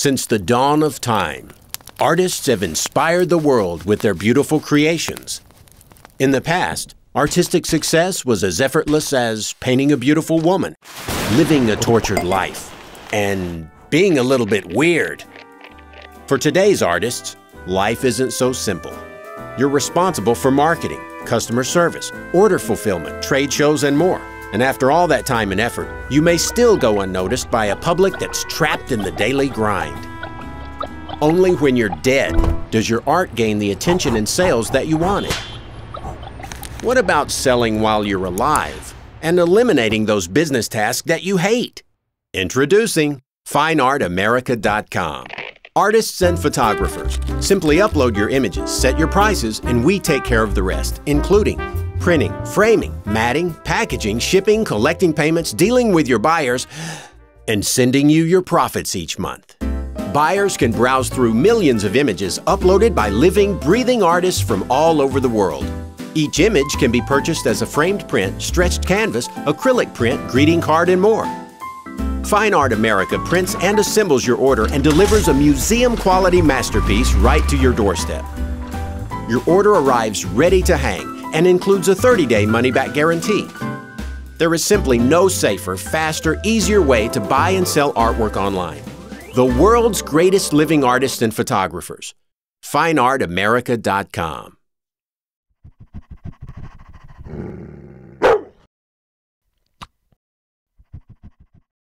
Since the dawn of time, artists have inspired the world with their beautiful creations. In the past, artistic success was as effortless as painting a beautiful woman, living a tortured life, and being a little bit weird. For today's artists, life isn't so simple. You're responsible for marketing, customer service, order fulfillment, trade shows, and more. And after all that time and effort, you may still go unnoticed by a public that's trapped in the daily grind. Only when you're dead does your art gain the attention and sales that you wanted. What about selling while you're alive and eliminating those business tasks that you hate? Introducing FineArtAmerica.com. Artists and photographers, simply upload your images, set your prices, and we take care of the rest, including printing, framing, matting, packaging, shipping, collecting payments, dealing with your buyers, and sending you your profits each month. Buyers can browse through millions of images uploaded by living, breathing artists from all over the world. Each image can be purchased as a framed print, stretched canvas, acrylic print, greeting card, and more. Fine Art America prints and assembles your order and delivers a museum-quality masterpiece right to your doorstep. Your order arrives ready to hang and includes a 30-day money-back guarantee. There is simply no safer, faster, easier way to buy and sell artwork online. The world's greatest living artists and photographers. FineArtAmerica.com.